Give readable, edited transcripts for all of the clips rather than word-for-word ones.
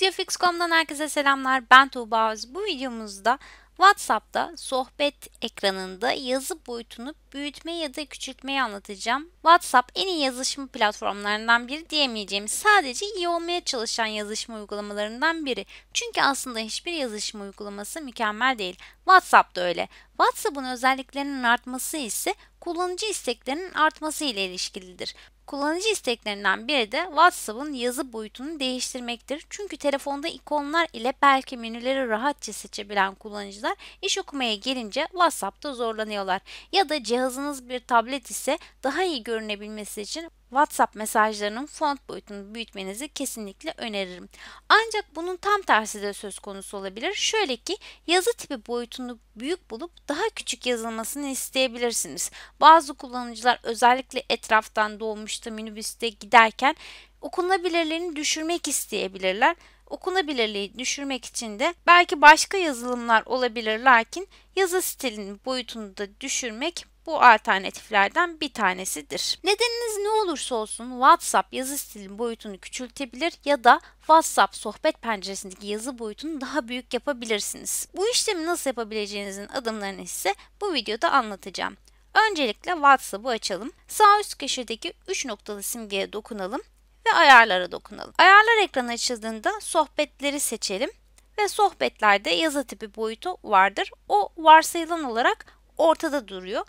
Siyafix.com'dan herkese selamlar. Ben Tuğba Öz. Bu videomuzda WhatsApp'ta sohbet ekranında yazı boyutunu büyütmeyi ya da küçültmeyi anlatacağım. WhatsApp en iyi yazışma platformlarından biri diyemeyeceğimiz, sadece iyi olmaya çalışan yazışma uygulamalarından biri. Çünkü aslında hiçbir yazışma uygulaması mükemmel değil. WhatsApp da öyle. WhatsApp'ın özelliklerinin artması ise kullanıcı isteklerinin artması ile ilişkilidir. Kullanıcı isteklerinden biri de WhatsApp'ın yazı boyutunu değiştirmektir. Çünkü telefonda ikonlar ile belki menüleri rahatça seçebilen kullanıcılar iş okumaya gelince WhatsApp'ta zorlanıyorlar. Ya da cihazınız bir tablet ise daha iyi görünebilmesi için WhatsApp mesajlarının font boyutunu büyütmenizi kesinlikle öneririm. Ancak bunun tam tersi de söz konusu olabilir. Şöyle ki, yazı tipi boyutunu büyük bulup daha küçük yazılmasını isteyebilirsiniz. Bazı kullanıcılar özellikle etraftan dolmuşta, minibüste giderken okunabilirliğini düşürmek isteyebilirler. Okunabilirliği düşürmek için de belki başka yazılımlar olabilir, lakin yazı stilinin boyutunu da düşürmek bu alternatiflerden bir tanesidir. Nedeniniz ne olursa olsun WhatsApp yazı stilinin boyutunu küçültebilir ya da WhatsApp sohbet penceresindeki yazı boyutunu daha büyük yapabilirsiniz. Bu işlemi nasıl yapabileceğinizin adımlarını ise bu videoda anlatacağım. Öncelikle WhatsApp'ı açalım. Sağ üst köşedeki 3 noktalı simgeye dokunalım ve ayarlara dokunalım. Ayarlar ekranı açıldığında sohbetleri seçelim ve sohbetlerde yazı tipi boyutu vardır. O varsayılan olarak ortada duruyor.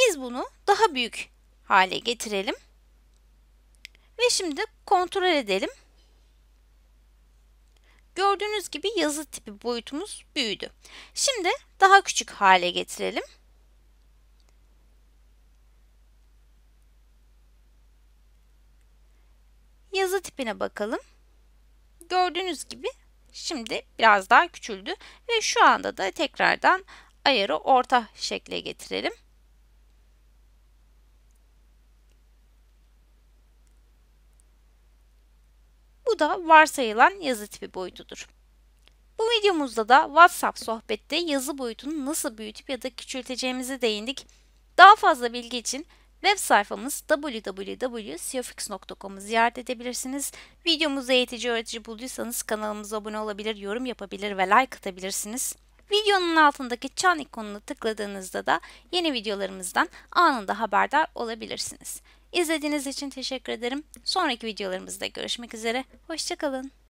Biz bunu daha büyük hale getirelim ve şimdi kontrol edelim. Gördüğünüz gibi yazı tipi boyutumuz büyüdü. Şimdi daha küçük hale getirelim. Yazı tipine bakalım. Gördüğünüz gibi şimdi biraz daha küçüldü ve şu anda da tekrardan ayarı orta şekle getirelim. Bu da varsayılan yazı tipi boyutudur. Bu videomuzda da WhatsApp sohbette yazı boyutunu nasıl büyütüp ya da küçülteceğimize değindik. Daha fazla bilgi için web sayfamız www.siyafix.com'u ziyaret edebilirsiniz. Videomuzu eğitici, öğretici bulduysanız kanalımıza abone olabilir, yorum yapabilir ve like atabilirsiniz. Videonun altındaki çan ikonuna tıkladığınızda da yeni videolarımızdan anında haberdar olabilirsiniz. İzlediğiniz için teşekkür ederim. Sonraki videolarımızda görüşmek üzere. Hoşça kalın.